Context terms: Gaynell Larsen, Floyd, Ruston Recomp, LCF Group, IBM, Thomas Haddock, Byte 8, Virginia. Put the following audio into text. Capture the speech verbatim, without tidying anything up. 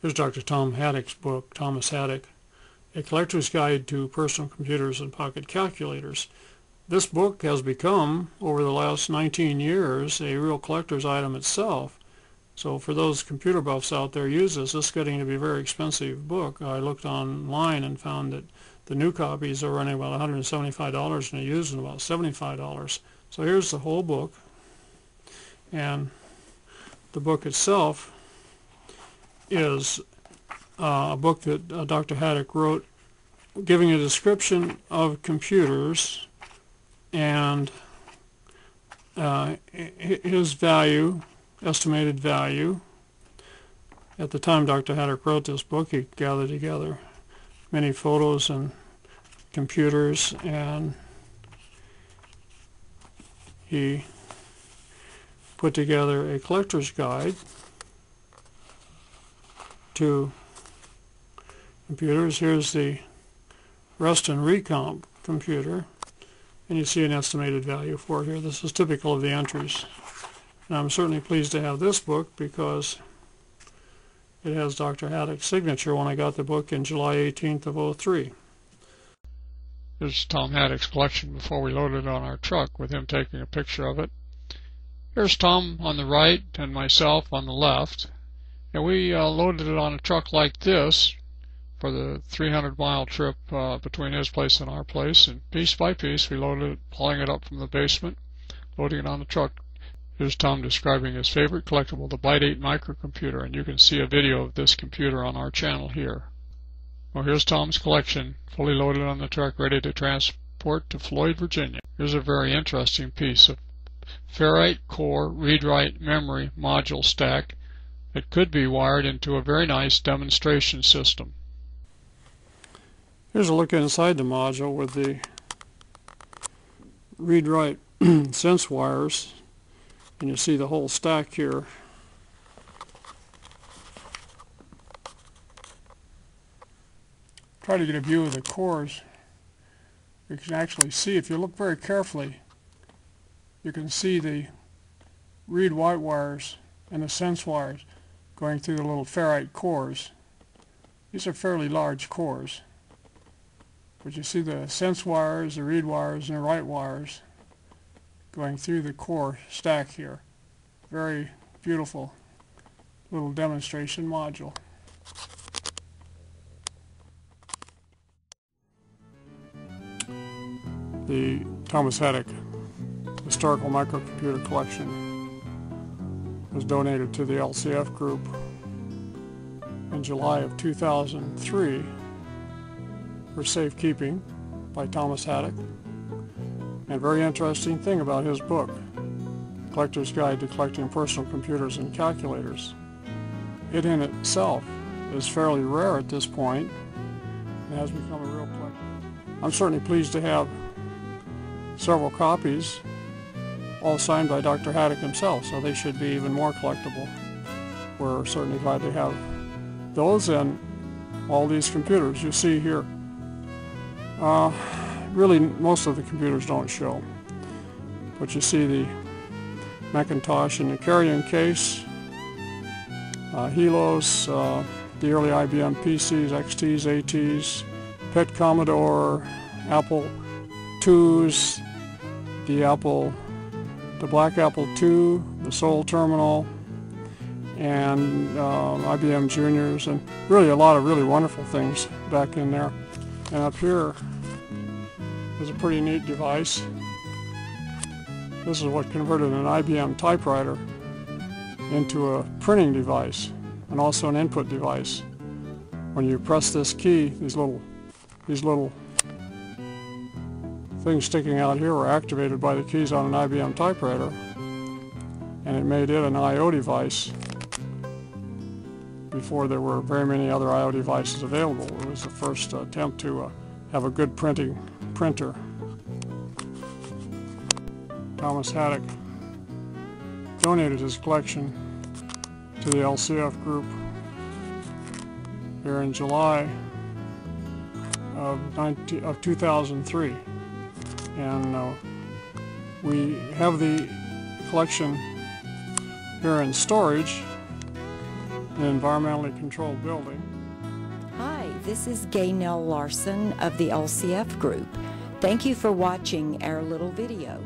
Here's Doctor Tom Haddock's book, Thomas Haddock, A Collector's Guide to Personal Computers and Pocket Calculators. This book has become, over the last nineteen years, a real collector's item itself. So for those computer buffs out there use this, this is getting to be a very expensive book. I looked online and found that the new copies are running about one hundred seventy-five dollars and a used one about seventy-five dollars. So here's the whole book. And the book itself is uh, a book that uh, Doctor Haddock wrote giving a description of computers and uh, his value, estimated value. At the time Doctor Haddock wrote this book, he gathered together many photos and computers, and he put together a collector's guide to computers. Here's the Ruston Recomp computer, and you see an estimated value for it here. This is typical of the entries. And I'm certainly pleased to have this book because it has Doctor Haddock's signature when I got the book in July eighteenth of oh three. This is Tom Haddock's collection before we loaded it on our truck, with him taking a picture of it. Here's Tom on the right and myself on the left. And we uh, loaded it on a truck like this for the three hundred mile trip uh, between his place and our place. And piece by piece we loaded it, hauling it up from the basement, loading it on the truck. Here's Tom describing his favorite collectible, the Byte eight microcomputer, and you can see a video of this computer on our channel here. Well, here's Tom's collection, fully loaded on the truck, ready to transport to Floyd, Virginia. Here's a very interesting piece of ferrite core read-write memory module stack that could be wired into a very nice demonstration system. Here's a look inside the module with the read-write sense wires, and you see the whole stack here. Try to get a view of the cores. You can actually see, if you look very carefully, you can see the read-write wires and the sense wires going through the little ferrite cores. These are fairly large cores. But you see the sense wires, the read wires, and the write wires going through the core stack here. Very beautiful little demonstration module. The Thomas Haddock Historical Microcomputer Collection was donated to the L C F Group in July of two thousand three for safekeeping by Thomas Haddock. And very interesting thing about his book, Collector's Guide to Collecting Personal Computers and Calculators. It in itself is fairly rare at this point and has become a real collection. I'm certainly pleased to have several copies, all signed by Doctor Haddock himself, so they should be even more collectible. We're certainly glad to have those and all these computers you see here. Uh, really, most of the computers don't show, but you see the Macintosh in the carrying case, uh, Helos, uh, the early I B M P Cs, X Ts, A Ts, PET Commodore, Apple twos, the Apple the Black Apple two, the Sol Terminal, and uh, I B M Juniors, and really a lot of really wonderful things back in there. And up here is a pretty neat device. This is what converted an I B M typewriter into a printing device and also an input device. When you press this key, these little, these little things sticking out here were activated by the keys on an I B M typewriter, and it made it an I O device before there were very many other I O devices available. It was the first attempt to uh, have a good printing printer. Thomas Haddock donated his collection to the L C F Group here in July of two thousand three. And uh, we have the collection here in storage, an environmentally controlled building. Hi, this is Gaynell Larsen of the L C F Group. Thank you for watching our little video.